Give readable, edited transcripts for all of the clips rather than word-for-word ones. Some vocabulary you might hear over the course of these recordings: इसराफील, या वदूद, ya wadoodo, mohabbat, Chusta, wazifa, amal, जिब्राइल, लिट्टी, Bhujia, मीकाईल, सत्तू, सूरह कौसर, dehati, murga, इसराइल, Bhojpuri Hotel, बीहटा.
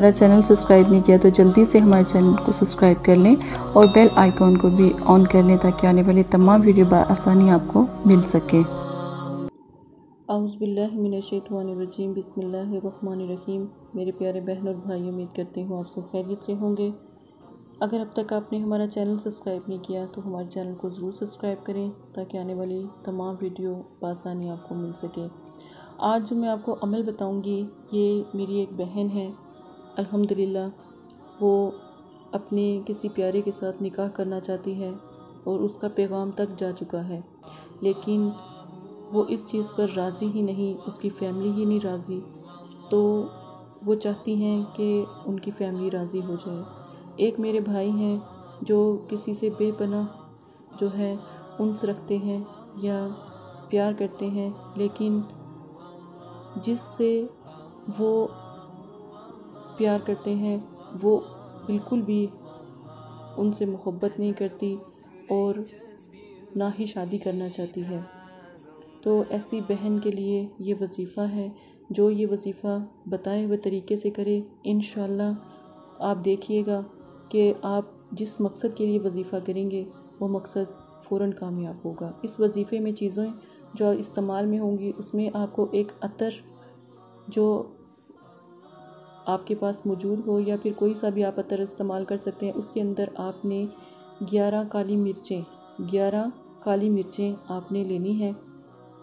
हमारा channel subscribe नहीं किया तो जल्दी से हमारे चैनल को सब्सक्राइब कर लें और बेल आइकॉन को भी ऑन कर लें ताकि आने वाले तमाम वीडियो बआसानी आपको मिल सके। औज़ुबिल्लाहि मिनश्शैतानिर्रजीम, बिस्मिल्लाहिर्रहमानिर्रहीम। मेरे प्यारे बहन और भाई, उम्मीद करती हूँ आप सब खैरियत से होंगे। अगर अब तक आपने हमारा चैनल सब्सक्राइब नहीं किया तो हमारे चैनल को ज़रूर सब्सक्राइब करें ताकि आने वाली तमाम वीडियो बआसानी आपको मिल सके। आज जो मैं आपको अमल बताऊँगी, ये मेरी एक बहन है, अल्हम्दुलिल्लाह वो अपने किसी प्यारे के साथ निकाह करना चाहती है और उसका पैगाम तक जा चुका है, लेकिन वो इस चीज़ पर राज़ी ही नहीं, उसकी फ़ैमिली ही नहीं राज़ी। तो वो चाहती हैं कि उनकी फ़ैमिली राज़ी हो जाए। एक मेरे भाई हैं जो किसी से बेपनाह जो है उनस रखते हैं या प्यार करते हैं, लेकिन जिससे वो प्यार करते हैं वो बिल्कुल भी उनसे मोहब्बत नहीं करती और ना ही शादी करना चाहती है। तो ऐसी बहन के लिए ये वजीफ़ा है, जो ये वजीफ़ा बताए हुए तरीके से करे, इंशाल्लाह आप देखिएगा कि आप जिस मकसद के लिए वजीफ़ा करेंगे वो मकसद फ़ौरन कामयाब होगा। इस वजीफ़े में चीज़ें जो इस्तेमाल में होंगी उसमें आपको एक अतर जो आपके पास मौजूद हो या फिर कोई सा भी आप अतर इस्तेमाल कर सकते हैं, उसके अंदर आपने 11 काली मिर्चें आपने लेनी है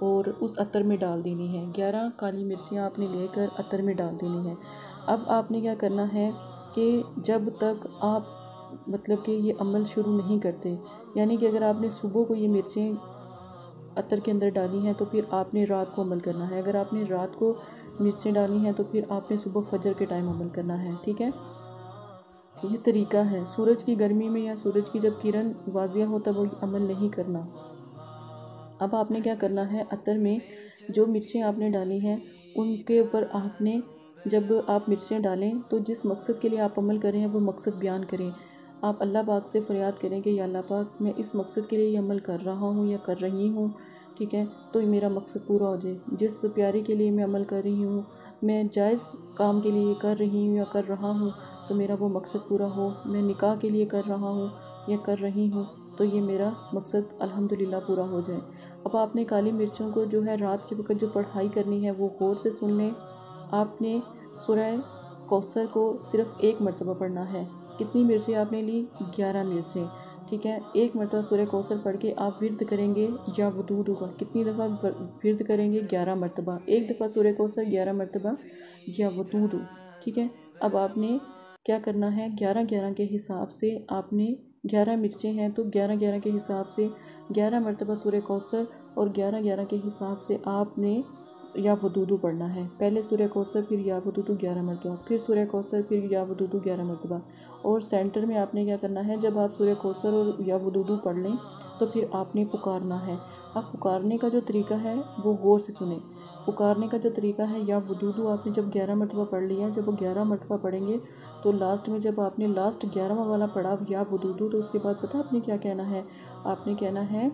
और उस अतर में डाल देनी है। 11 काली मिर्चें आपने लेकर अतर में डाल देनी है। अब आपने क्या करना है कि जब तक आप मतलब कि ये अमल शुरू नहीं करते, यानी कि अगर आपने सुबह को ये मिर्चें अतर के अंदर डाली हैं तो फिर आपने रात को अमल करना है। अगर आपने रात को मिर्चें डाली हैं तो फिर आपने सुबह फजर के टाइम अमल करना है, ठीक है। ये तरीका है। सूरज की गर्मी में या सूरज की जब किरण वाजिया हो तब अमल नहीं करना। अब आपने क्या करना है, अतर में जो मिर्चें आपने डाली हैं उनके ऊपर आपने जब आप मिर्चें डालें तो जिस मकसद के लिए आप अमल कर रहे हैं वो मकसद बयान करें। आप अल्लाह पाक से फ़रियाद करें कि या अल्लाह पाक, मैं इस मकसद के लिए ये अमल कर रहा हूँ या कर रही हूँ, ठीक है, तो मेरा मकसद पूरा हो जाए। जिस प्यारे के लिए मैं अमल कर रही हूँ, मैं जायज़ काम के लिए कर रही हूँ या कर रहा हूँ, तो मेरा वो मकसद पूरा हो। मैं निकाह के लिए कर रहा हूँ या कर रही हूँ तो ये मेरा मकसद अल्हम्दुलिल्लाह पूरा हो जाए। अब आपने काली मिर्चों को जो है रात के वक्त जो पढ़ाई करनी है वो गौर से सुन लें। आपने सूरह कौसर को सिर्फ़ एक मरतबा पढ़ना है। कितनी मिर्चें आपने ली? 11 मिर्चें, ठीक है। एक मरतबा सूरह कौसर पढ़ के आप विर्द करेंगे या वदूद होगा। कितनी दफ़ा विर्द करेंगे? 11 मरतबा। एक दफ़ा सूरह कौसर 11 मरतबा या वदूद हो, ठीक है। अब आपने क्या करना है, 11-11 के हिसाब से आपने 11 मिर्चें हैं तो 11-11 के हिसाब से 11 मरतबा सूरह कौसर और 11-11 के हिसाब से आपने या वदूदू पढ़ना है। पहले सूरह कौसर, फिर या वदूदू 11 मरतबा, फिर सूरह कौसर, फिर या वदूदू 11 मरतबा। और सेंटर में आपने क्या करना है, जब आप सूरह कौसर और या वदूदू पढ़ लें तो फिर आपने पुकारना है। अब पुकारने का जो तरीका है वो गौर से सुने। पुकारने का जो तरीका है, या वदूदू आपने जब 11 मरतबा पढ़ लिया, जब वो 11 मरतबा पढ़ेंगे तो लास्ट में जब आपने लास्ट 11वां वाला पढ़ा या वदूदू, तो उसके बाद पता आपने क्या कहना है, आपने कहना है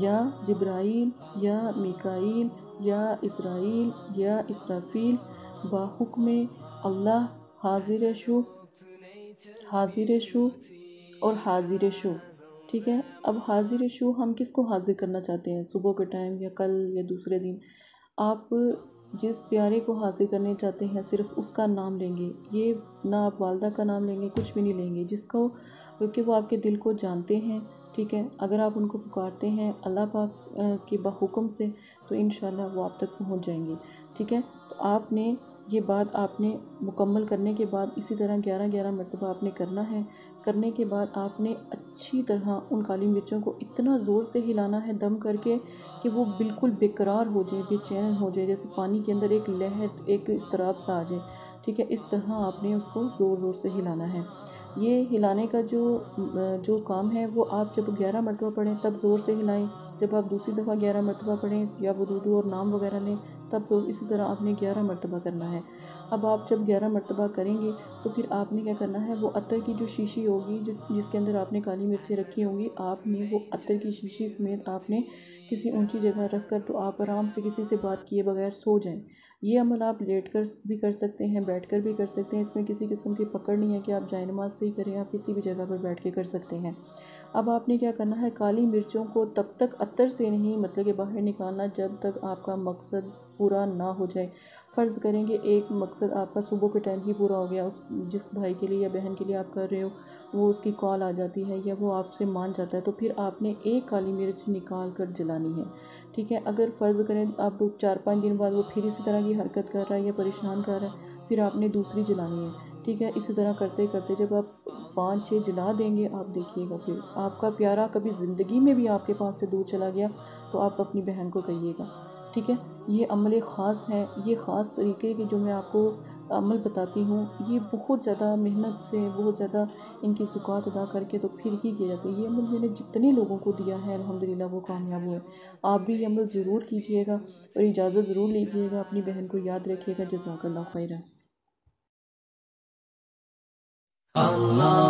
या जिब्राइल, या मीकाईल, या इसराइल, या इसराफील, बाहुक्मे अल्लाह, हाजिर शु, हाजिर शु और हाजिर शु, ठीक है। अब हाजिर शु हम किसको हाजिर करना चाहते हैं, सुबह के टाइम या कल या दूसरे दिन? आप जिस प्यारे को हाजिर करने चाहते हैं सिर्फ उसका नाम लेंगे। ये ना आप वालदा का नाम लेंगे, कुछ भी नहीं लेंगे, जिसको, क्योंकि वो आपके दिल को जानते हैं, ठीक है। अगर आप उनको पुकारते हैं अल्लाह पाक के बाहुकम से तो इंशाल्लाह वो आप तक पहुंच जाएंगे, ठीक है। तो आपने ये बात आपने मुकम्मल करने के बाद इसी तरह 11-11 मरतबा आपने करना है। करने के बाद आपने अच्छी तरह उन काली मिर्चों को इतना ज़ोर से हिलाना है दम करके कि वो बिल्कुल बेकरार हो जाए, बेचैन हो जाए, जैसे पानी के अंदर एक लहर, एक इस्तराब सा आ जाए, ठीक है। इस तरह आपने उसको ज़ोर ज़ोर से हिलाना है। ये हिलाने का जो काम है वो आप जब 11 मरतबा पढ़ें तब ज़ोर से हिलाएँ। जब आप दूसरी दफ़ा 11 मरतबा पढ़ें या वदूदू और नाम वगैरह लें तब इसी तरह आपने 11 मरतबा करना है। अब आप जब 11 मरतबा करेंगे तो फिर आपने क्या करना है, वो अतर की जो शीशी होगी जिसके अंदर आपने काली मिर्चें रखी होंगी, आपने वो अतर की शीशी समेत आपने किसी ऊंची जगह रख कर, तो आप आराम से किसी से बात किए बगैर सो जाएं। ये अमल आप लेट कर भी कर सकते हैं, बैठ कर भी कर सकते हैं, इसमें किसी किस्म की पकड़ नहीं है कि आप जाए नमाज पर ही करें, आप किसी भी जगह पर बैठ के कर सकते हैं। अब आपने क्या करना है, काली मिर्चों को तब तक अतर से नहीं मतलब कि बाहर निकालना जब तक आपका मकसद पूरा ना हो जाए। फ़र्ज़ करेंगे एक मकसद आपका सुबह के टाइम ही पूरा हो गया, उस जिस भाई के लिए या बहन के लिए आप कर रहे हो वो उसकी कॉल आ जाती है या वो आपसे मान जाता है, तो फिर आपने एक काली मिर्च निकाल कर जलानी है, ठीक है। अगर फ़र्ज़ करें आप 4-5 दिन बाद वो फिर इसी तरह की हरकत कर रहा है या परेशान कर रहा है, फिर आपने दूसरी जलानी है, ठीक है। इसी तरह करते करते जब आप 5-6 जला देंगे, आप देखिएगा फिर आपका प्यारा कभी ज़िंदगी में भी आपके पास से दूर चला गया तो आप अपनी बहन को कहिएगा, ठीक है। ये अमल ख़ास है, ये ख़ास तरीके की जो मैं आपको अमल बताती हूँ, ये बहुत ज़्यादा मेहनत से, बहुत ज़्यादा इनकी ज़कात अदा करके तो फिर ही किया जाता है। ये अमल मैंने जितने लोगों को दिया है अल्हम्दुलिल्लाह वो कामयाब हुए। आप भी ये अमल ज़रूर कीजिएगा और इजाज़त ज़रूर लीजिएगा, अपनी बहन को याद रखिएगा। जज़ाकल्लाह खैरा।